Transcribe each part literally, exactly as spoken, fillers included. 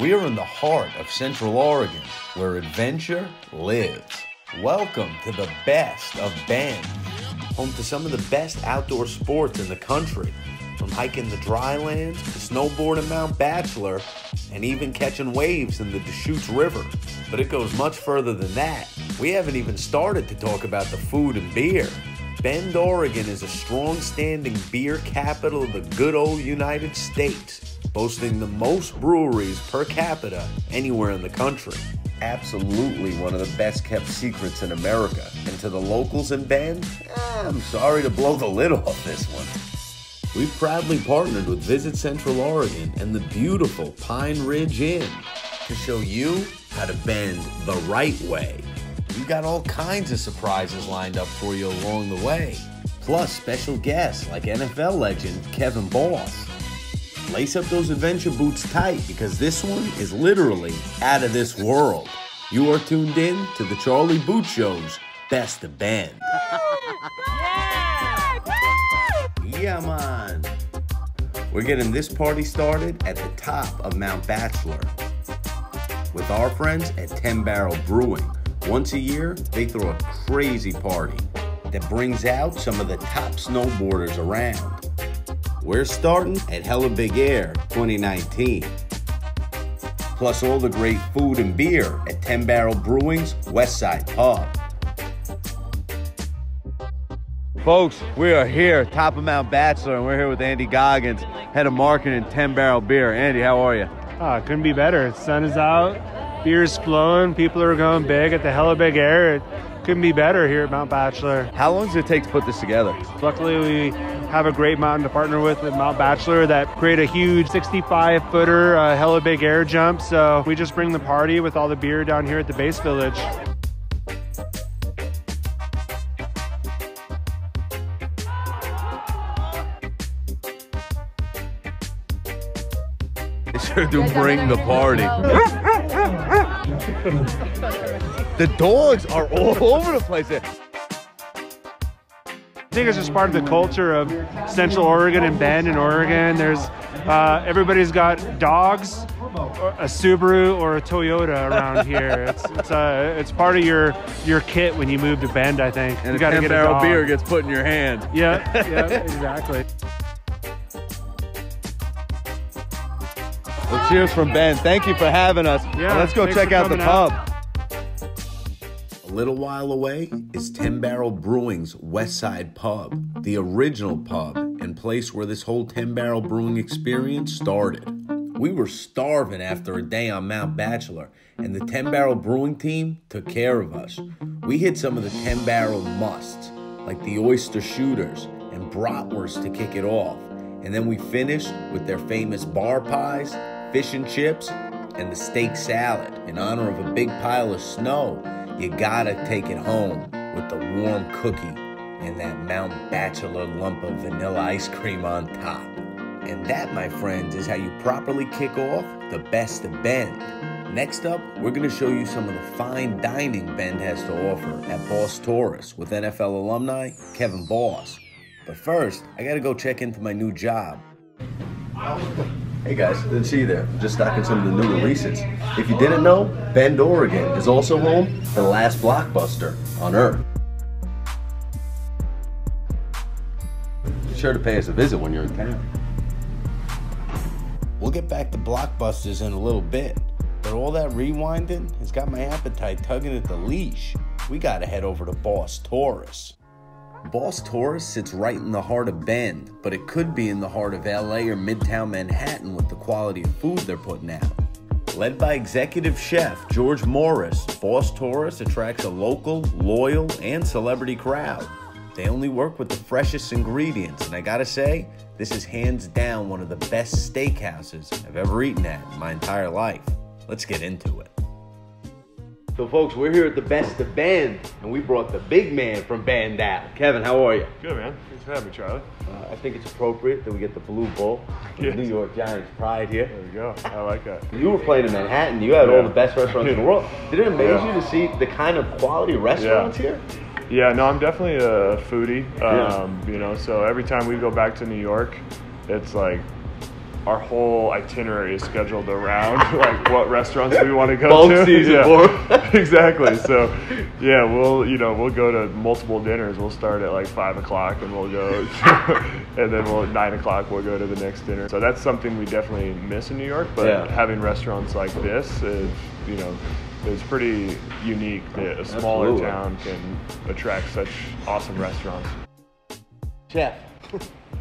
We are in the heart of Central Oregon, where adventure lives. Welcome to the best of Bend, home to some of the best outdoor sports in the country, from hiking the drylands to snowboarding Mount Bachelor, and even catching waves in the Deschutes River. But it goes much further than that. We haven't even started to talk about the food and beer. Bend, Oregon is a strong-standing beer capital of the good old United States, boasting the most breweries per capita anywhere in the country. Absolutely one of the best kept secrets in America. And to the locals in Bend, eh, I'm sorry to blow the lid off this one. We've proudly partnered with Visit Central Oregon and the beautiful Pine Ridge Inn to show you how to bend the right way. We've got all kinds of surprises lined up for you along the way, plus special guests like N F L legend Kevin Boss. Lace up those adventure boots tight, because this one is literally out of this world. You are tuned in to the Charlie Boot Show's Best of Bend. Yeah, yeah man. We're getting this party started at the top of Mount Bachelor with our friends at ten barrel Brewing. Once a year, they throw a crazy party that brings out some of the top snowboarders around. We're starting at Hella Big Air twenty nineteen. Plus all the great food and beer at ten barrel Brewing's Westside Pub. Folks, we are here, top of Mount Bachelor, and we're here with Andy Goggins, head of marketing, ten barrel Beer. Andy, how are you? Oh, couldn't be better. The sun is out, beer's flowing, people are going big at the Hella Big Air. It couldn't be better here at Mount Bachelor. How long does it take to put this together? Luckily, we have a great mountain to partner with at Mount Bachelor that create a huge sixty-five footer uh, Hella Big Air jump. So we just bring the party with all the beer down here at the base village. They sure do bring the party. The dogs are all over the place there. I think it's just part of the culture of Central Oregon and Bend in Oregon. There's uh, everybody's got dogs, a Subaru, or a Toyota around here. It's it's, uh, it's part of your your kit when you move to Bend, I think. And you gotta get a dog. Beer gets put in your hand. Yeah, yeah, exactly. Well, cheers from Bend. Thank you for having us. Yeah, well, let's go check out the pub. Out. A little while away is ten barrel Brewing's Westside Pub, the original pub and place where this whole ten barrel Brewing experience started. We were starving after a day on Mount Bachelor, and the ten barrel Brewing team took care of us. We hit some of the ten barrel musts, like the oyster shooters and bratwurst to kick it off, and then we finished with their famous bar pies, fish and chips, and the steak salad in honor of a big pile of snow. You gotta take it home with the warm cookie and that Mount Bachelor lump of vanilla ice cream on top. And that, my friends, is how you properly kick off the Best of Bend. Next up, we're gonna show you some of the fine dining Bend has to offer at Bos Taurus with N F L alumni Kevin Boss. But first, I gotta go check into my new job. Hey guys, didn't see you there. I'm just stocking some of the new releases. If you didn't know, Bend, Oregon is also home to the last Blockbuster on Earth. Be sure to pay us a visit when you're in town. We'll get back to Blockbusters in a little bit, but all that rewinding has got my appetite tugging at the leash. We gotta head over to Bos Taurus. Bos Taurus sits right in the heart of Bend, but it could be in the heart of L A or Midtown Manhattan with the quality of food they're putting out. Led by executive chef George Morris, Bos Taurus attracts a local, loyal, and celebrity crowd. They only work with the freshest ingredients, and I gotta say, this is hands down one of the best steakhouses I've ever eaten at in my entire life. Let's get into it. So folks, we're here at the Best of Bend, and we brought the big man from Bend out. Kevin, how are you? Good, man. Thanks for having me, Charlie. Uh, I think it's appropriate that we get the Blue Bull, yes. New York Giants pride here. There we go. I like that. You were playing in Manhattan. You had yeah. all the best restaurants in the world. Did it amaze yeah. you to see the kind of quality restaurants yeah. here? Yeah, no, I'm definitely a foodie. Um, yeah. You know, so every time we go back to New York, it's like, our whole itinerary is scheduled around like what restaurants we want to go Bulk to. Season yeah. Exactly. So yeah, we'll you know we'll go to multiple dinners. We'll start at like five o'clock and we'll go, and then we'll at nine o'clock we'll go to the next dinner. So that's something we definitely miss in New York. But yeah. having restaurants like this, is, you know, it's pretty unique that a smaller Absolutely. town can attract such awesome restaurants. Chef.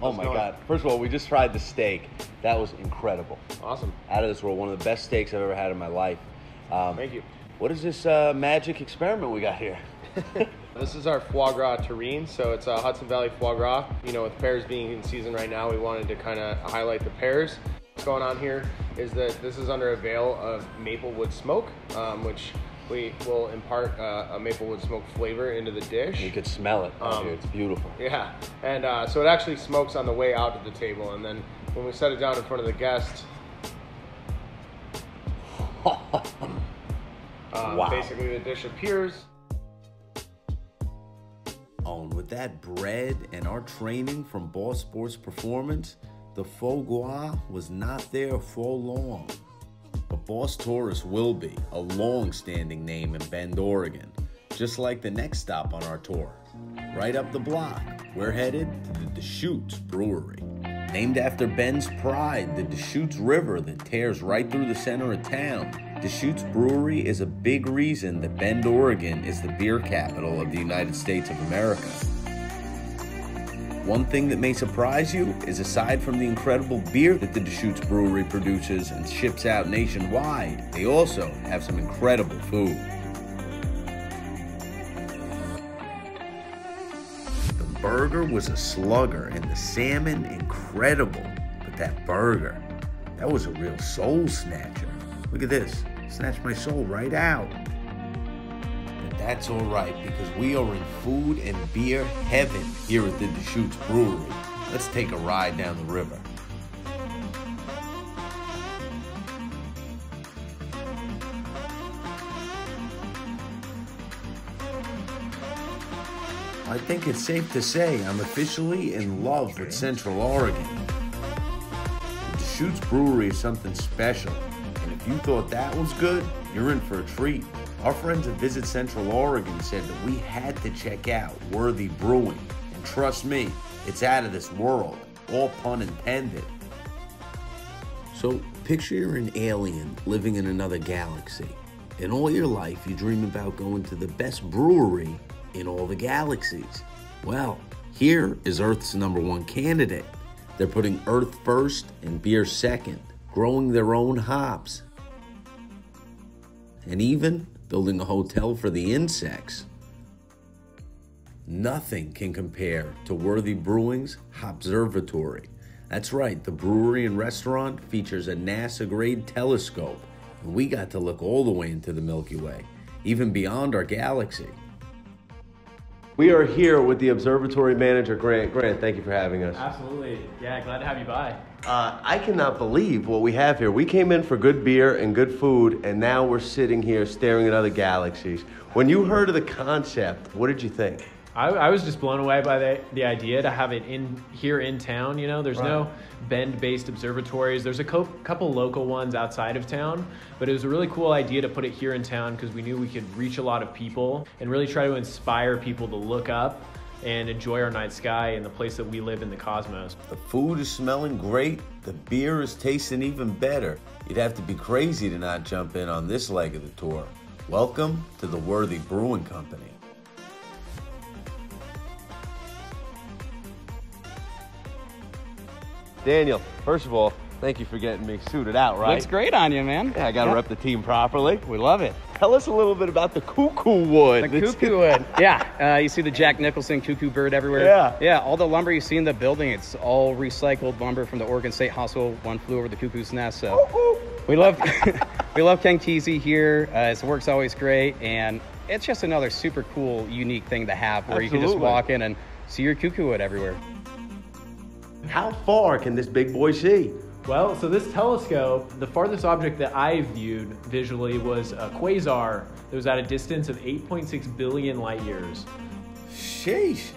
Oh my God. First of all, we just tried the steak. That was incredible. Awesome. Out of this world. One of the best steaks I've ever had in my life. Um, Thank you. What is this uh, magic experiment we got here? This is our foie gras terrine. So it's a Hudson Valley foie gras. You know, with pears being in season right now, we wanted to kind of highlight the pears. What's going on here is that this is under a veil of maple wood smoke, um, which we will impart uh, a maple wood smoke flavor into the dish. You could smell it. Um, it's beautiful. Yeah, and uh, so it actually smokes on the way out to the table, and then when we set it down in front of the guests, uh, wow. basically the dish appears. Oh, and with that bread and our training from Ball Sports Performance, the foie gras was not there for long. But Bos Taurus will be a long-standing name in Bend, Oregon, just like the next stop on our tour. Right up the block, we're headed to the Deschutes Brewery. Named after Bend's pride, the Deschutes River that tears right through the center of town, Deschutes Brewery is a big reason that Bend, Oregon is the beer capital of the United States of America. One thing that may surprise you is, aside from the incredible beer that the Deschutes Brewery produces and ships out nationwide, they also have some incredible food. The burger was a slugger and the salmon incredible, but that burger, that was a real soul snatcher. Look at this, snatched my soul right out. That's all right, because we are in food and beer heaven here at the Deschutes Brewery. Let's take a ride down the river. I think it's safe to say I'm officially in love with Central Oregon. The Deschutes Brewery is something special, and if you thought that was good, you're in for a treat. Our friends at Visit Central Oregon said that we had to check out Worthy Brewing. And trust me, it's out of this world, all pun intended. So picture you're an alien living in another galaxy. And all your life, you dream about going to the best brewery in all the galaxies. Well, here is Earth's number one candidate. They're putting Earth first and beer second, growing their own hops, and even building a hotel for the insects. Nothing can compare to Worthy Brewing's Hopservatory. That's right, the brewery and restaurant features a NASA-grade telescope, and we got to look all the way into the Milky Way, even beyond our galaxy. We are here with the observatory manager, Grant. Grant, thank you for having us. Absolutely. Yeah, glad to have you by. Uh, I cannot believe what we have here. We came in for good beer and good food, and now we're sitting here staring at other galaxies. When you heard of the concept, what did you think? I, I was just blown away by the, the idea to have it in here in town. You know, there's right. no Bend-based observatories. There's a co couple local ones outside of town, but it was a really cool idea to put it here in town because we knew we could reach a lot of people and really try to inspire people to look up and enjoy our night sky and the place that we live in the cosmos. The food is smelling great. The beer is tasting even better. You'd have to be crazy to not jump in on this leg of the tour. Welcome to the Worthy Brewing Company. Daniel, first of all, thank you for getting me suited out, right? Looks great on you, man. Yeah, I gotta yeah. rep the team properly. We love it. Tell us a little bit about the cuckoo wood. The cuckoo wood, yeah. Uh, you see the Jack Nicholson cuckoo bird everywhere. Yeah. Yeah, all the lumber you see in the building, it's all recycled lumber from the Oregon State Hustle, One Flew Over the Cuckoo's Nest. So ooh, ooh. we love we love King Teasy here. Uh, his work's always great, and it's just another super cool, unique thing to have where Absolutely. you can just walk in and see your cuckoo wood everywhere. How far can this big boy see? Well, so this telescope, the farthest object that I viewed visually was a quasar that was at a distance of eight point six billion light years. Sheesh.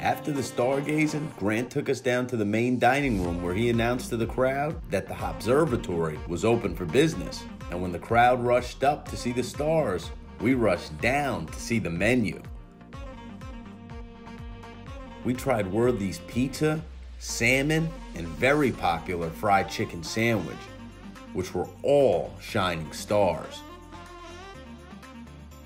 After the stargazing, Grant took us down to the main dining room where he announced to the crowd that the Observatory was open for business. And when the crowd rushed up to see the stars, we rushed down to see the menu. We tried Worthy's pizza, salmon, and very popular fried chicken sandwich, which were all shining stars.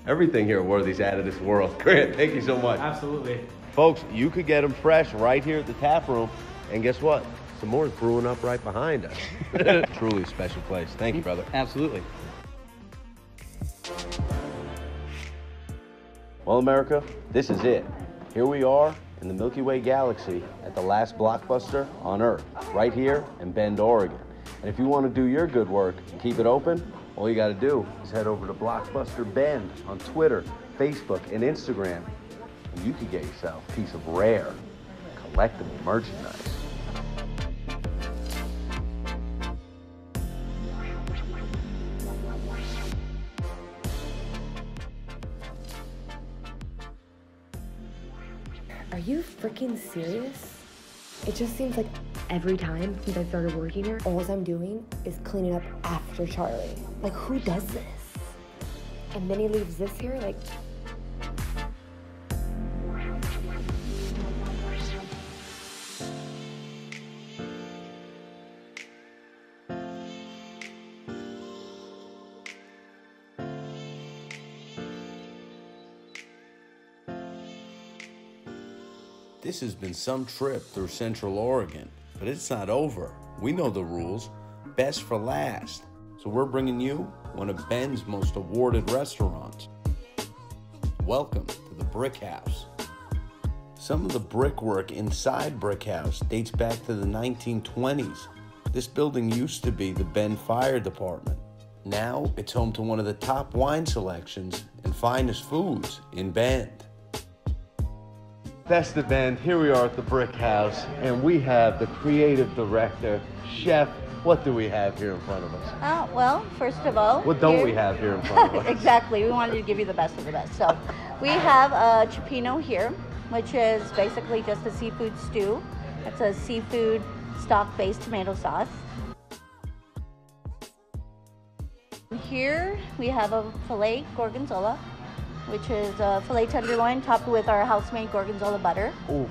Everything here at Worthy's out of this world. Grant, thank you so much. Absolutely. Folks, you could get them fresh right here at the tap room. And guess what? Some more is brewing up right behind us. Truly a special place. Thank you, brother. Absolutely. Well, America, this is it. Here we are in the Milky Way galaxy at the last Blockbuster on Earth, right here in Bend, Oregon. And if you want to do your good work and keep it open, all you got to do is head over to Blockbuster Bend on Twitter, Facebook, and Instagram, and you can get yourself a piece of rare, collectible merchandise. Are you freaking serious? It just seems like every time since I started working here, all I'm doing is cleaning up after Charlie. Like, who does this? And then he leaves this here, like... This has been some trip through Central Oregon, but it's not over. We know the rules, best for last. So we're bringing you one of Bend's most awarded restaurants. Welcome to the Brick House. Some of the brickwork inside Brick House dates back to the nineteen twenties. This building used to be the Bend Fire Department. Now it's home to one of the top wine selections and finest foods in Bend. Best of Bend, here we are at the Brick House, and we have the creative director, chef. What do we have here in front of us? Uh, well, first of all... What don't we have here in front of us? Exactly, we wanted to give you the best of the best. So we have a cioppino here, which is basically just a seafood stew. It's a seafood stock-based tomato sauce. Here we have a filet gorgonzola, which is uh, filet tenderloin topped with our house-made gorgonzola butter. Ooh.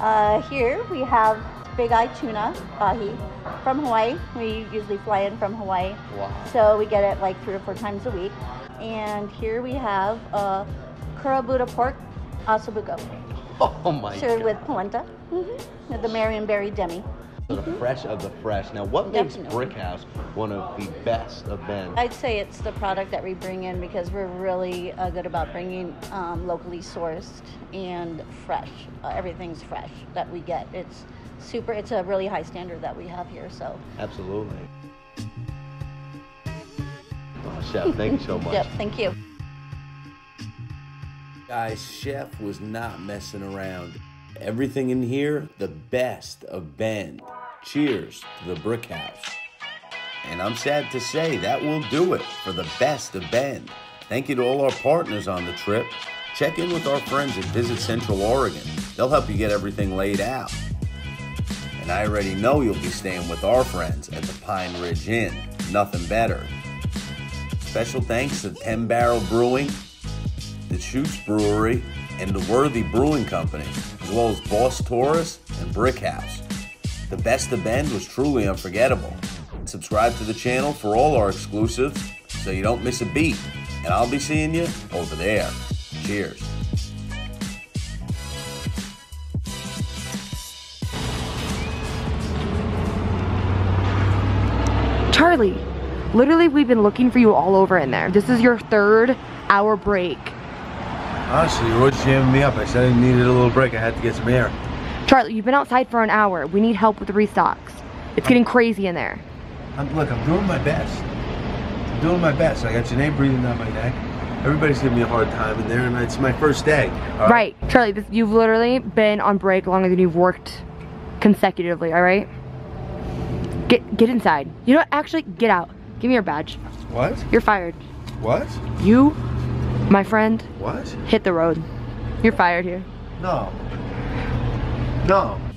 Uh, here we have big eye tuna, ahi, from Hawaii. We usually fly in from Hawaii. Wow. So we get it like three or four times a week. And here we have uh, kurabuta pork asobuco. Oh my Served God. With polenta, mm-hmm. with the Marionberry demi. So the fresh of the fresh. Now, what makes Definitely. Brick House one of the best of Bend? I'd say it's the product that we bring in, because we're really uh, good about bringing um, locally sourced and fresh. Uh, everything's fresh that we get. It's super. It's a really high standard that we have here. So absolutely. Oh, chef, thank you so much. Yep, thank you. Guys, chef was not messing around. Everything in here, the best of Bend. Cheers to the Brick House. And I'm sad to say that will do it for the best of Bend. Thank you to all our partners on the trip. Check in with our friends at Visit Central Oregon. They'll help you get everything laid out. And I already know you'll be staying with our friends at the Pine Ridge Inn. Nothing better. Special thanks to ten barrel Brewing, the Deschutes Brewery, and the Worthy Brewing Company, as well as Bos Taurus and Brick House. The Best of Bend was truly unforgettable. Subscribe to the channel for all our exclusives so you don't miss a beat. And I'll be seeing you over there. Cheers. Charlie, literally we've been looking for you all over in there. This is your third hour break. Honestly, you were jamming me up. I said I needed a little break. I had to get some air. Charlie, you've been outside for an hour. We need help with the restocks. It's getting crazy in there. I'm, look, I'm doing my best. I'm doing my best. I got your name breathing down my neck. Everybody's giving me a hard time in there, and it's my first day. All right. Right. Charlie, this, you've literally been on break longer than you've worked consecutively, all right? Get, get inside. You know what? Actually, get out. Give me your badge. What? You're fired. What? You... My friend, what? Hit the road. You're fired here. No. No.